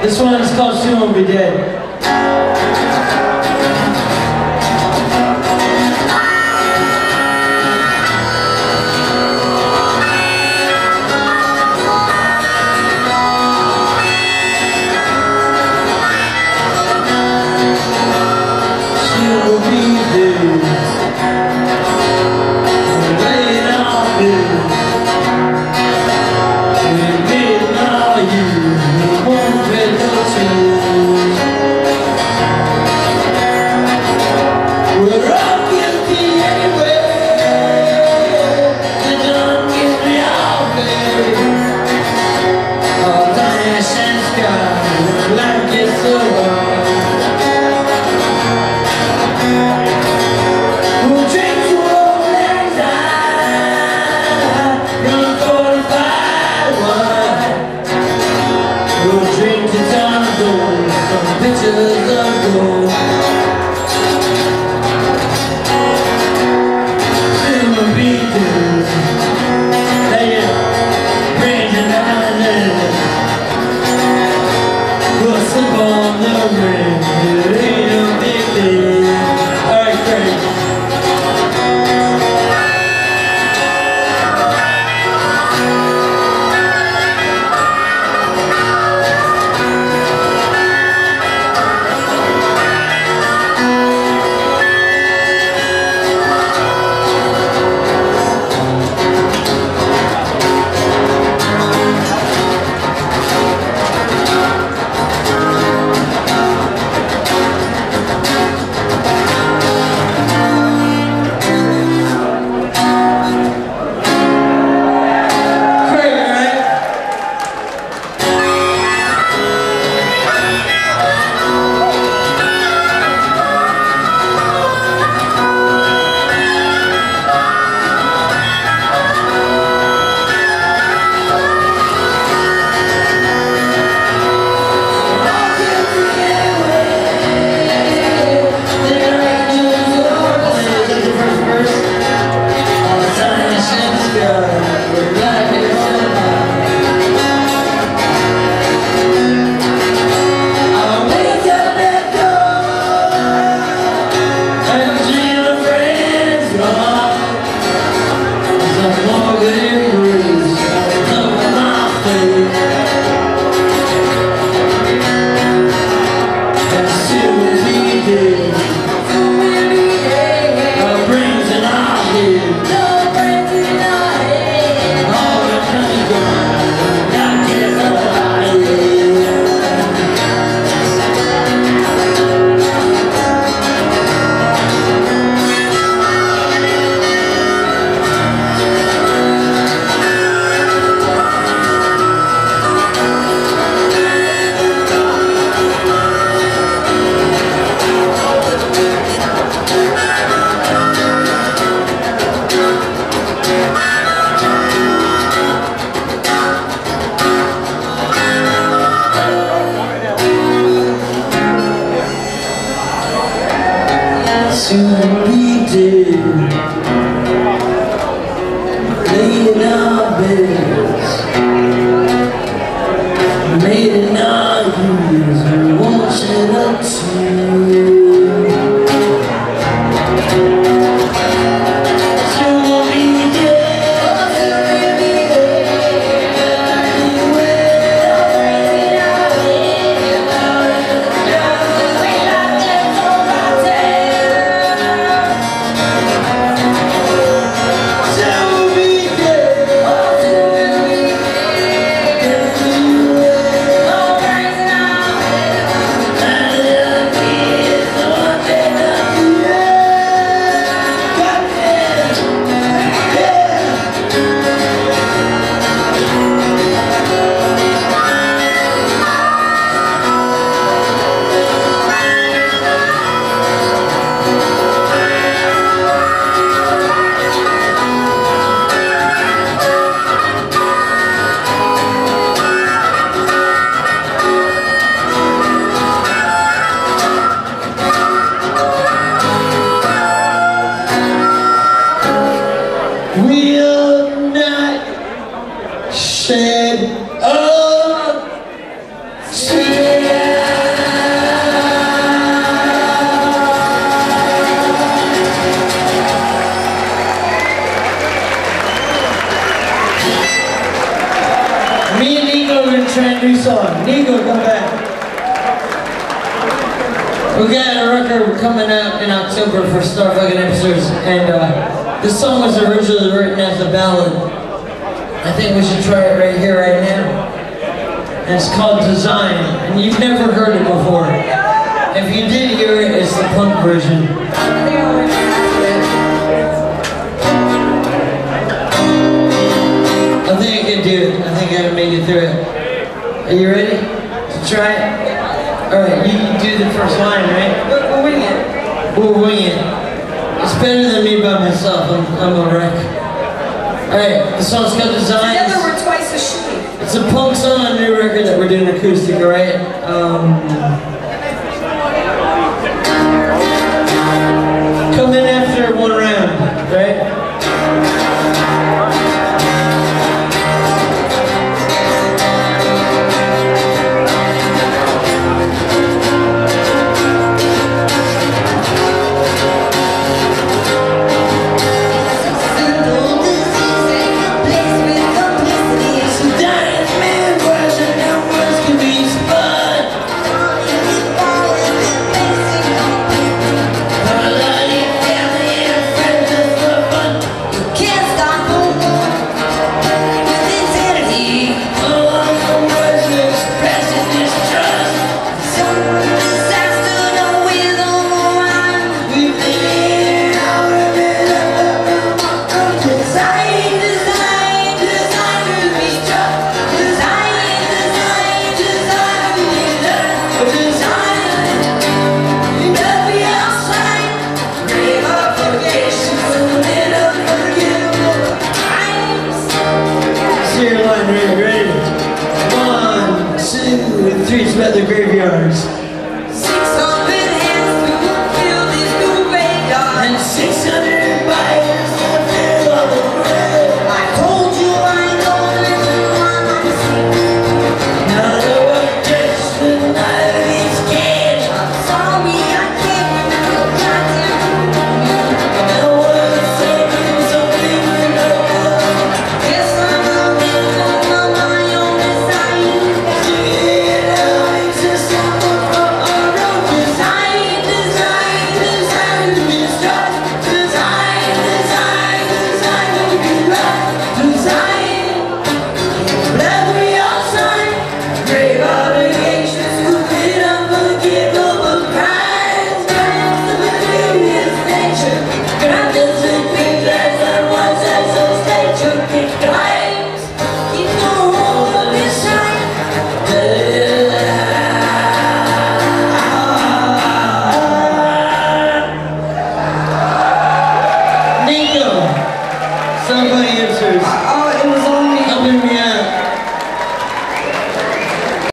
This one is called Soon We'll Be Dead. Nico, come back. We got a record coming out in October for Star Fucking Hipsters, and this song was originally written as a ballad. I think we should try it right here, right now. And it's called Design, and you've never heard it before. If you did hear it, it's the punk version. I think I can make it through it. Are you ready to try it? Alright, you can do the first line, right? We'll wing it. We'll wing it. It's better than me by myself. I'm a wreck. Alright, the song's called Design. Together we're twice as shitty. It's a punk song on a new record that we're doing acoustic, alright? Come in after one round, right? The graveyards. Somebody answers. Oh, it was on me.